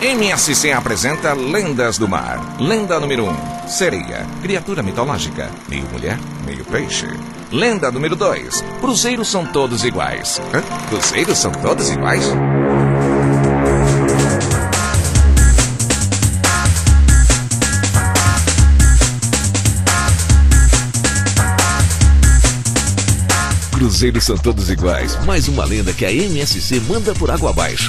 MSC apresenta Lendas do Mar. Lenda número 1, Sereia, criatura mitológica, meio mulher, meio peixe. Lenda número 2, cruzeiros são todos iguais. Hã? Cruzeiros são todos iguais? Cruzeiros são todos iguais. Mais uma lenda que a MSC manda por água abaixo.